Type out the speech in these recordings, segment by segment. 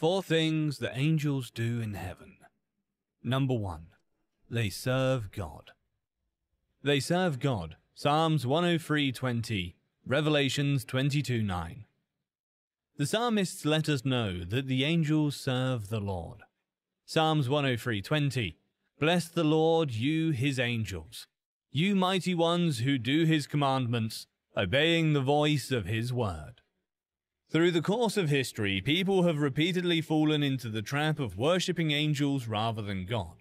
Four things the angels do in heaven. Number 1. They serve God. They serve God. Psalms 103:20, Revelations 22:9. The psalmists let us know that the angels serve the Lord. Psalms 103:20, Bless the Lord, you his angels, you mighty ones who do his commandments, obeying the voice of his word. Through the course of history, people have repeatedly fallen into the trap of worshipping angels rather than God.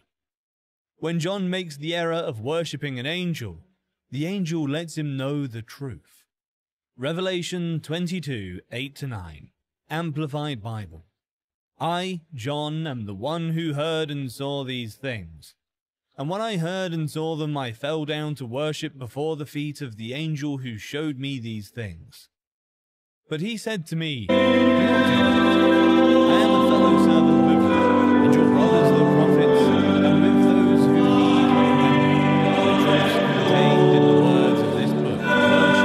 When John makes the error of worshipping an angel, the angel lets him know the truth. Revelation 22:8-9, Amplified Bible. I, John, am the one who heard and saw these things. And when I heard and saw them, I fell down to worship before the feet of the angel who showed me these things. But he said to me, I am a fellow servant with you, and your brothers the prophets, and with those who need remembrance the truths contained in the words of this book, worship.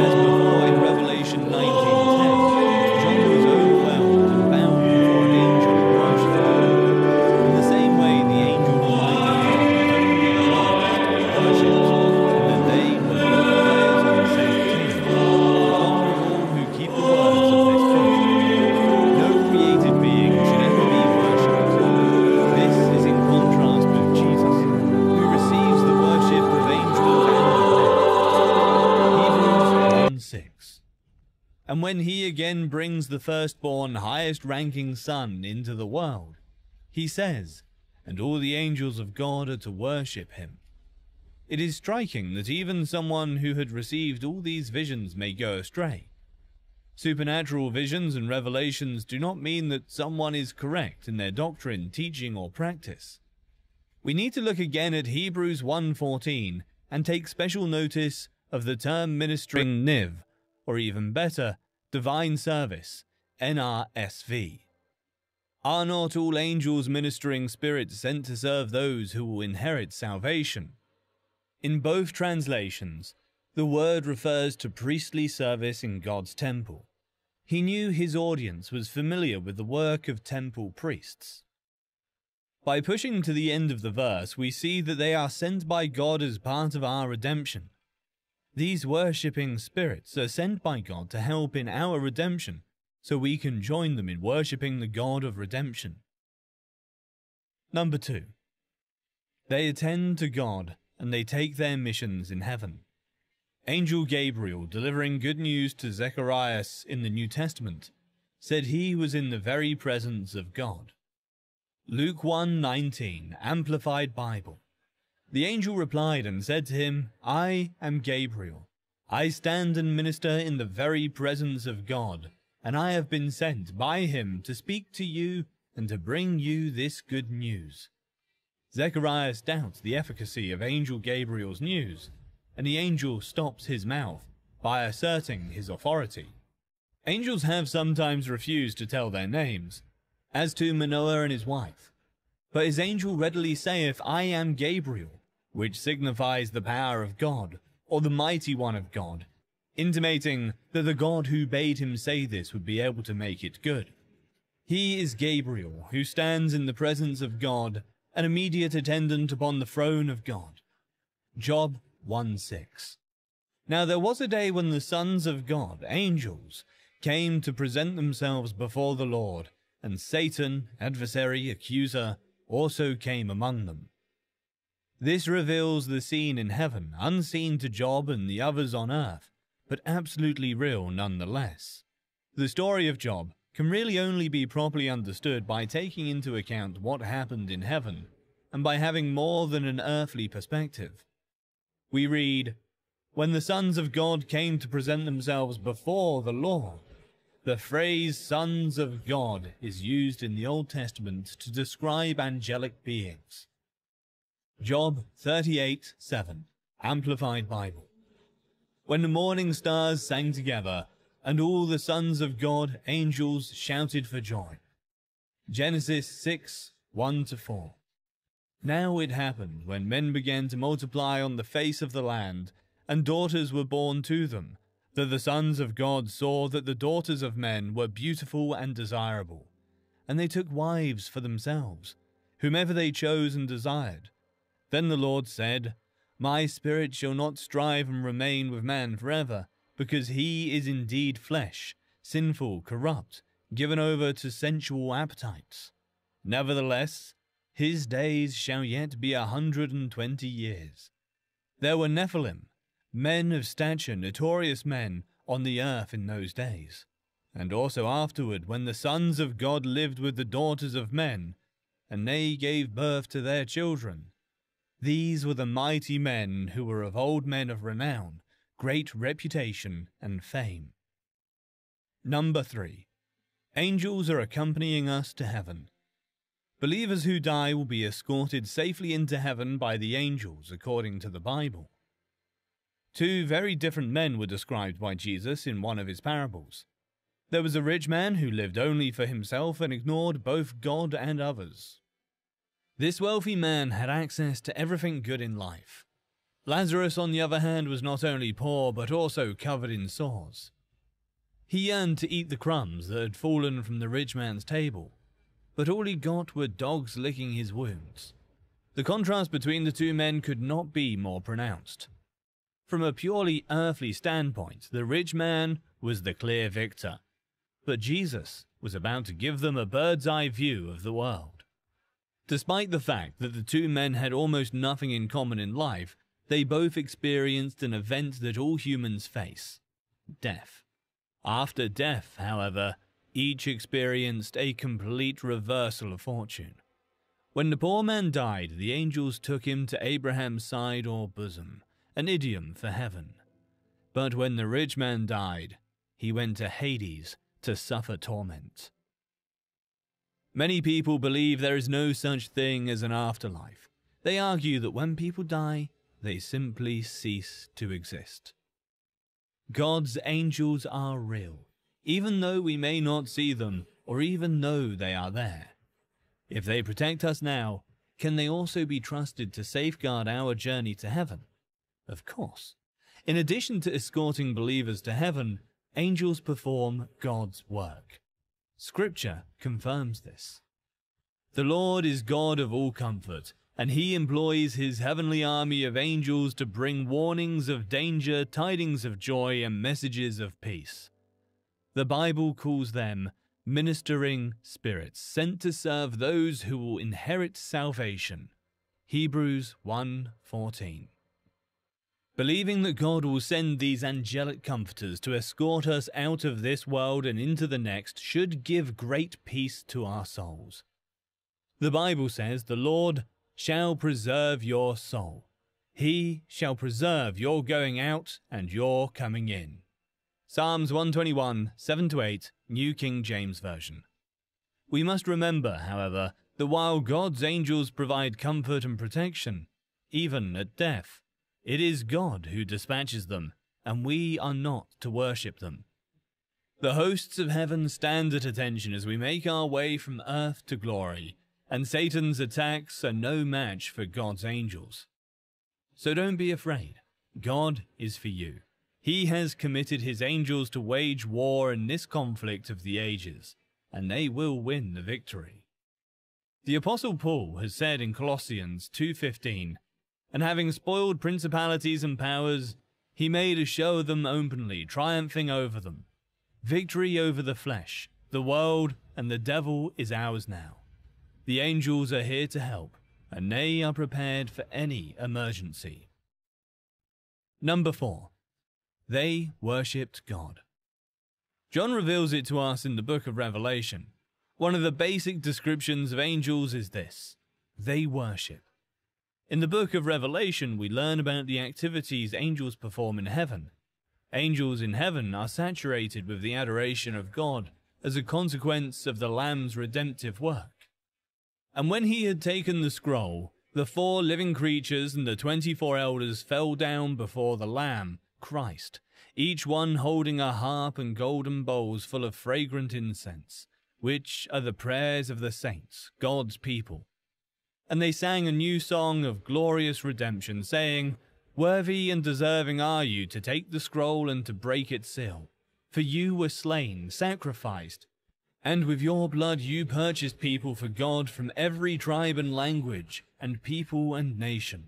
As before in Revelation 19:10, John was overwhelmed and bound before an angel and worshipped him. In the same way, the angel reminded them of worship. And when he again brings the firstborn, highest-ranking son into the world, he says, and all the angels of God are to worship him. It is striking that even someone who had received all these visions may go astray. Supernatural visions and revelations do not mean that someone is correct in their doctrine, teaching, or practice. We need to look again at Hebrews 1:14 and take special notice of the term ministering niv, or even better, divine service, NRSV. Are not all angels ministering spirits sent to serve those who will inherit salvation? In both translations, the word refers to priestly service in God's temple. He knew his audience was familiar with the work of temple priests. By pushing to the end of the verse, we see that they are sent by God as part of our redemption. These worshipping spirits are sent by God to help in our redemption, so we can join them in worshipping the God of redemption. Number 2. They attend to God, and they take their missions in heaven. Angel Gabriel, delivering good news to Zechariah in the New Testament, said he was in the very presence of God. Luke 1:19, Amplified Bible. The angel replied and said to him, I am Gabriel. I stand and minister in the very presence of God, and I have been sent by him to speak to you and to bring you this good news. Zechariah doubts the efficacy of Angel Gabriel's news, and the angel stops his mouth by asserting his authority. Angels have sometimes refused to tell their names, as to Manoah and his wife. But his angel readily saith, I am Gabriel, which signifies the power of God, or the mighty one of God, intimating that the God who bade him say this would be able to make it good. He is Gabriel, who stands in the presence of God, an immediate attendant upon the throne of God. Job 1:6. Now there was a day when the sons of God, angels, came to present themselves before the Lord, and Satan, adversary, accuser, also came among them. This reveals the scene in heaven, unseen to Job and the others on earth, but absolutely real nonetheless. The story of Job can really only be properly understood by taking into account what happened in heaven, and by having more than an earthly perspective. We read, when the sons of God came to present themselves before the Lord. The phrase sons of God is used in the Old Testament to describe angelic beings. Job 38:7, Amplified Bible. When the morning stars sang together, and all the sons of God, angels, shouted for joy. Genesis 6:1-4. Now it happened, when men began to multiply on the face of the land, and daughters were born to them, that the sons of God saw that the daughters of men were beautiful and desirable, and they took wives for themselves, whomever they chose and desired. Then the Lord said, My spirit shall not strive and remain with man forever, because he is indeed flesh, sinful, corrupt, given over to sensual appetites. Nevertheless, his days shall yet be 120 years. There were Nephilim, men of stature, notorious men, on the earth in those days. And also afterward, when the sons of God lived with the daughters of men, and they gave birth to their children, these were the mighty men who were of old, men of renown, great reputation and fame. Number 3. Angels are accompanying us to heaven. Believers who die will be escorted safely into heaven by the angels, according to the Bible. Two very different men were described by Jesus in one of his parables. There was a rich man who lived only for himself and ignored both God and others. This wealthy man had access to everything good in life. Lazarus, on the other hand, was not only poor but also covered in sores. He yearned to eat the crumbs that had fallen from the rich man's table, but all he got were dogs licking his wounds. The contrast between the two men could not be more pronounced. From a purely earthly standpoint, the rich man was the clear victor, but Jesus was about to give them a bird's-eye view of the world. Despite the fact that the two men had almost nothing in common in life, they both experienced an event that all humans face: death. After death, however, each experienced a complete reversal of fortune. When the poor man died, the angels took him to Abraham's side or bosom, an idiom for heaven. But when the rich man died, he went to Hades to suffer torment. Many people believe there is no such thing as an afterlife. They argue that when people die, they simply cease to exist. God's angels are real, even though we may not see them or even know they are there. If they protect us now, can they also be trusted to safeguard our journey to heaven? Of course. In addition to escorting believers to heaven, angels perform God's work. Scripture confirms this. The Lord is God of all comfort, and he employs his heavenly army of angels to bring warnings of danger, tidings of joy, and messages of peace. The Bible calls them ministering spirits, sent to serve those who will inherit salvation. Hebrews 1:14. Believing that God will send these angelic comforters to escort us out of this world and into the next should give great peace to our souls. The Bible says, "The Lord shall preserve your soul. He shall preserve your going out and your coming in." Psalms 121, 7-8, New King James Version. We must remember, however, that while God's angels provide comfort and protection, even at death, it is God who dispatches them, and we are not to worship them. The hosts of heaven stand at attention as we make our way from earth to glory, and Satan's attacks are no match for God's angels. So don't be afraid. God is for you. He has committed his angels to wage war in this conflict of the ages, and they will win the victory. The Apostle Paul has said in Colossians 2:15, "And having spoiled principalities and powers, he made a show of them openly, triumphing over them. Victory over the flesh, the world, and the devil is ours now." The angels are here to help, and they are prepared for any emergency. Number 4. They worshipped God. John reveals it to us in the book of Revelation. One of the basic descriptions of angels is this: they worship. In the book of Revelation, we learn about the activities angels perform in heaven. Angels in heaven are saturated with the adoration of God as a consequence of the Lamb's redemptive work. And when he had taken the scroll, the 4 living creatures and the 24 elders fell down before the Lamb, Christ, each one holding a harp and golden bowls full of fragrant incense, which are the prayers of the saints, God's people. And they sang a new song of glorious redemption, saying, Worthy and deserving are you to take the scroll and to break its seal. For you were slain, sacrificed, and with your blood you purchased people for God from every tribe and language, and people and nation.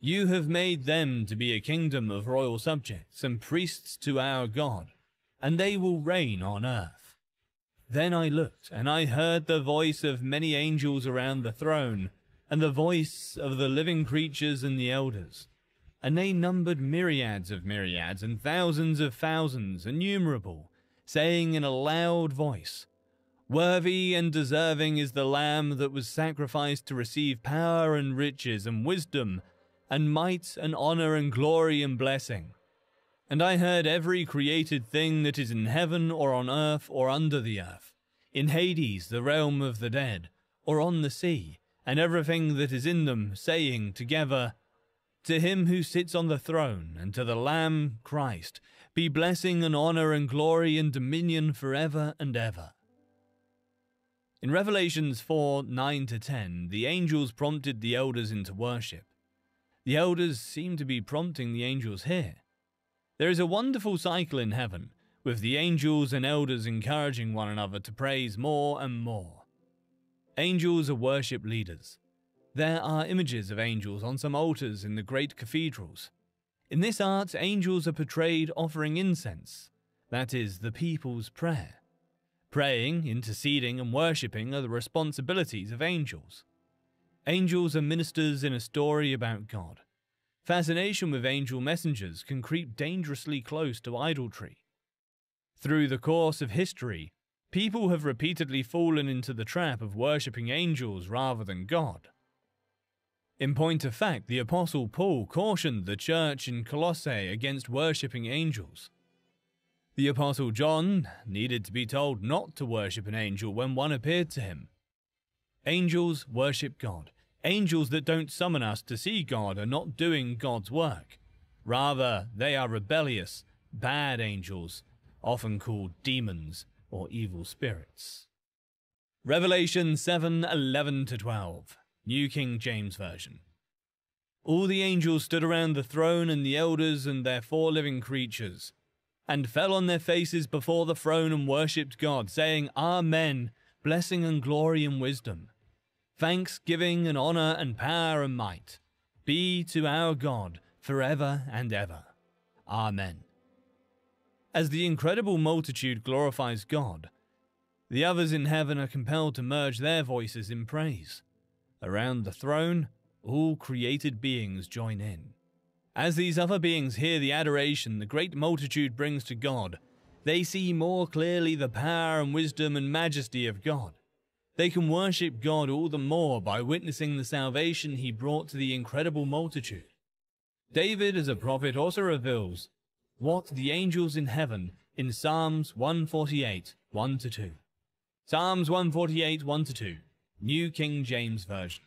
You have made them to be a kingdom of royal subjects and priests to our God, and they will reign on earth. Then I looked, and I heard the voice of many angels around the throne, and the voice of the living creatures and the elders. And they numbered myriads of myriads, and thousands of thousands, innumerable, saying in a loud voice, "Worthy and deserving is the Lamb that was sacrificed to receive power and riches and wisdom, and might and honor and glory and blessing." And I heard every created thing that is in heaven or on earth or under the earth, in Hades, the realm of the dead, or on the sea, and everything that is in them, saying together, "To him who sits on the throne and to the Lamb, Christ, be blessing and honor and glory and dominion forever and ever." In Revelations 4:9-10, the angels prompted the elders into worship. The elders seem to be prompting the angels here. There is a wonderful cycle in heaven, with the angels and elders encouraging one another to praise more and more. Angels are worship leaders. There are images of angels on some altars in the great cathedrals. In this art, angels are portrayed offering incense, that is, the people's prayer. Praying, interceding, and worshipping are the responsibilities of angels. Angels are ministers in a story about God. Fascination with angel messengers can creep dangerously close to idolatry. Through the course of history, people have repeatedly fallen into the trap of worshipping angels rather than God. In point of fact, the Apostle Paul cautioned the church in Colossae against worshipping angels. The Apostle John needed to be told not to worship an angel when one appeared to him. Angels worship God. Angels that don't summon us to see God are not doing God's work. Rather, they are rebellious, bad angels, often called demons or evil spirits. Revelation 7:11-12, New King James Version. All the angels stood around the throne and the elders and their four living creatures, and fell on their faces before the throne and worshipped God, saying, "Amen, blessing and glory and wisdom. Thanksgiving and honor and power and might be to our God forever and ever. Amen." As the incredible multitude glorifies God, the others in heaven are compelled to merge their voices in praise. Around the throne, all created beings join in. As these other beings hear the adoration the great multitude brings to God, they see more clearly the power and wisdom and majesty of God. They can worship God all the more by witnessing the salvation he brought to the incredible multitude. David, as a prophet, also reveals what the angels in heaven in Psalms 148:1-2. Psalms 148:1-2, New King James Version.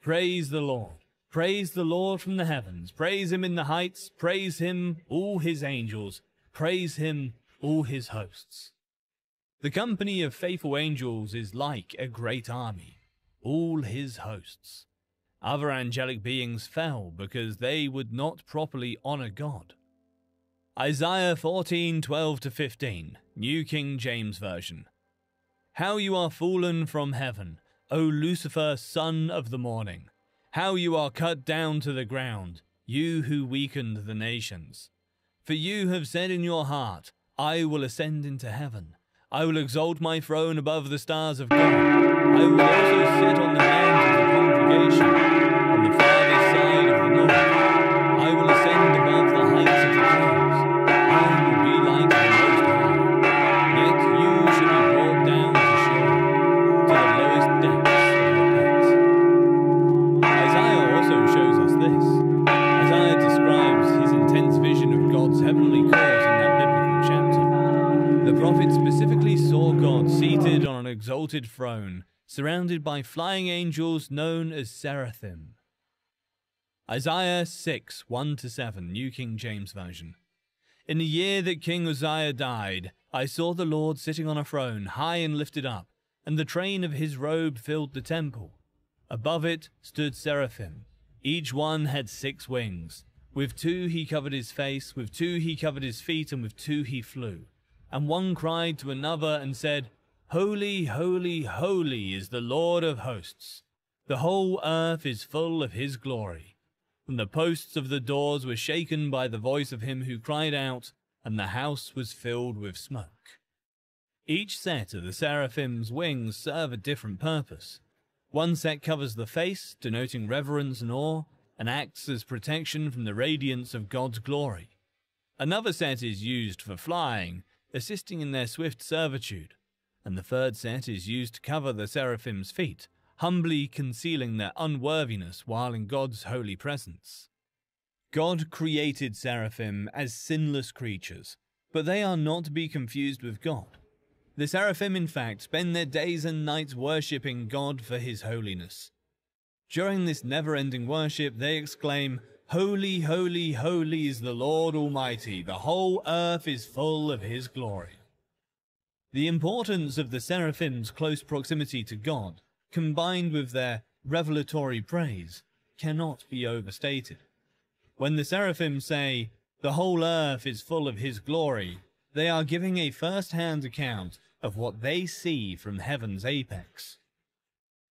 "Praise the Lord. Praise the Lord from the heavens. Praise him in the heights. Praise him, all his angels. Praise him, all his hosts." The company of faithful angels is like a great army, all his hosts. Other angelic beings fell because they would not properly honor God. Isaiah 14:12-15, New King James Version. "How you are fallen from heaven, O Lucifer, son of the morning. How you are cut down to the ground, you who weakened the nations. For you have said in your heart, I will ascend into heaven. I will exalt my throne above the stars of God. I will also sit on the mount of the congregation, on the farthest side of the north. I will ascend above the heights of the clouds. I will be like the Most High. Yet you shall be brought down to Sheol, to the lowest depths of the pit." Isaiah also shows us this. Isaiah describes his intense vision of God's heavenly cause in that biblical chapter. The prophet specifically saw God seated on an exalted throne, surrounded by flying angels known as seraphim. Isaiah 6:1-7, New King James Version. "In the year that King Uzziah died, I saw the Lord sitting on a throne, high and lifted up, and the train of his robe filled the temple. Above it stood seraphim. Each one had 6 wings. With 2 he covered his face, with 2 he covered his feet, and with 2 he flew. And one cried to another and said, Holy, holy, holy is the Lord of hosts. The whole earth is full of his glory. And the posts of the doors were shaken by the voice of him who cried out, and the house was filled with smoke. Each set of the seraphim's wings serve a different purpose. One set covers the face, denoting reverence and awe, and acts as protection from the radiance of God's glory. Another set is used for flying, assisting in their swift servitude, and the third set is used to cover the seraphim's feet, humbly concealing their unworthiness while in God's holy presence. God created seraphim as sinless creatures, but they are not to be confused with God. The seraphim, in fact, spend their days and nights worshipping God for his holiness. During this never-ending worship, they exclaim, Holy, holy, holy is the Lord Almighty. The whole earth is full of his glory. The importance of the seraphim's close proximity to God, combined with their revelatory praise, cannot be overstated. When the seraphim say, the whole earth is full of his glory, they are giving a first-hand account of what they see from heaven's apex.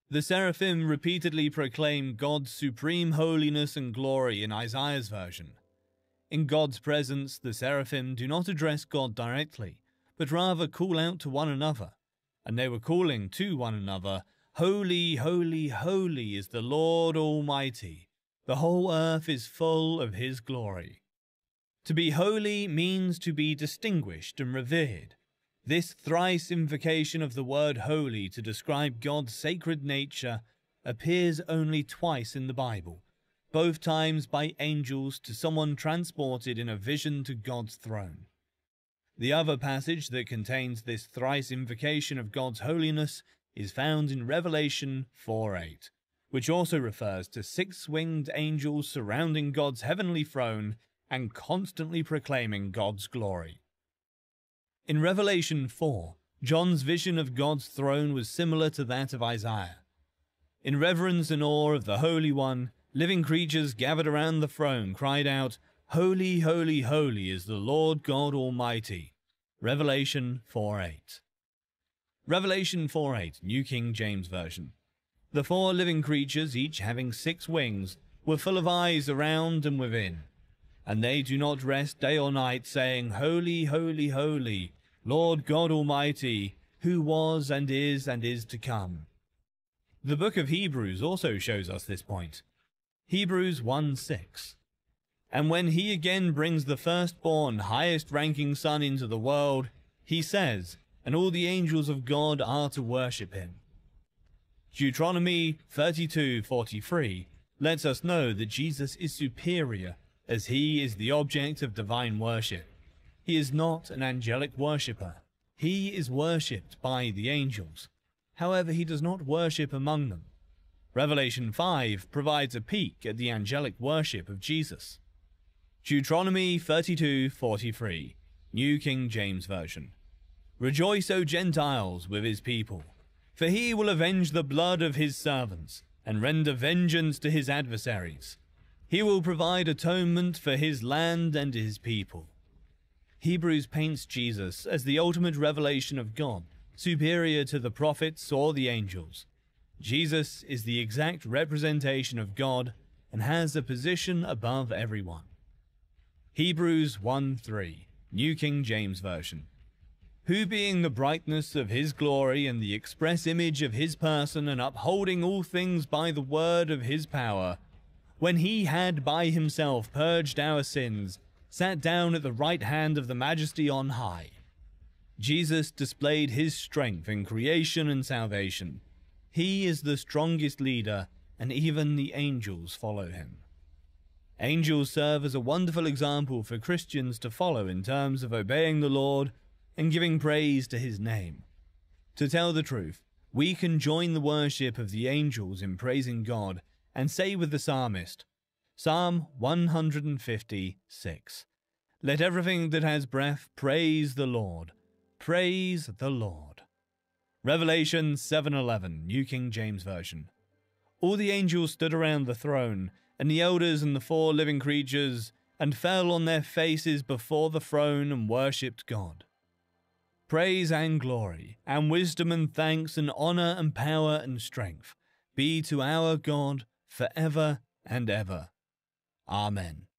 The seraphim repeatedly proclaim God's supreme holiness and glory in Isaiah's version. In God's presence, the seraphim do not address God directly, but rather call out to one another. And they were calling to one another, Holy, holy, holy is the Lord Almighty. The whole earth is full of his glory. To be holy means to be distinguished and revered. This thrice invocation of the word holy to describe God's sacred nature appears only twice in the Bible, both times by angels to someone transported in a vision to God's throne. The other passage that contains this thrice invocation of God's holiness is found in Revelation 4:8, which also refers to 6-winged angels surrounding God's heavenly throne and constantly proclaiming God's glory. In Revelation 4, John's vision of God's throne was similar to that of Isaiah. In reverence and awe of the Holy One, living creatures gathered around the throne cried out, Holy, holy, holy is the Lord God Almighty. Revelation 4:8. Revelation 4:8, New King James Version. The 4 living creatures, each having 6 wings, were full of eyes around and within. And they do not rest day or night, saying, Holy, holy, holy, Lord God Almighty, who was and is to come. The book of Hebrews also shows us this point. Hebrews 1:6. And when he again brings the firstborn, highest-ranking son into the world, he says, and all the angels of God are to worship him. Deuteronomy 32:43 lets us know that Jesus is superior, as he is the object of divine worship. He is not an angelic worshipper. He is worshipped by the angels. However, he does not worship among them. Revelation 5 provides a peek at the angelic worship of Jesus. Deuteronomy 32:43, New King James Version. Rejoice, O Gentiles, with his people, for he will avenge the blood of his servants and render vengeance to his adversaries. He will provide atonement for his land and his people. Hebrews paints Jesus as the ultimate revelation of God, superior to the prophets or the angels. Jesus is the exact representation of God and has a position above everyone. Hebrews 1:3, New King James Version. Who being the brightness of his glory and the express image of his person and upholding all things by the word of his power, when he had by himself purged our sins, sat down at the right hand of the Majesty on high. Jesus displayed his strength in creation and salvation. He is the strongest leader, and even the angels follow him. Angels serve as a wonderful example for Christians to follow in terms of obeying the Lord and giving praise to his name. To tell the truth, we can join the worship of the angels in praising God and say with the psalmist, Psalm 150:6, let everything that has breath praise the Lord. Praise the Lord. Revelation 7:11, New King James Version. All the angels stood around the throne and the elders and the four living creatures, and fell on their faces before the throne and worshipped God. Praise and glory, and wisdom and thanks, and honor and power and strength, be to our God forever and ever. Amen.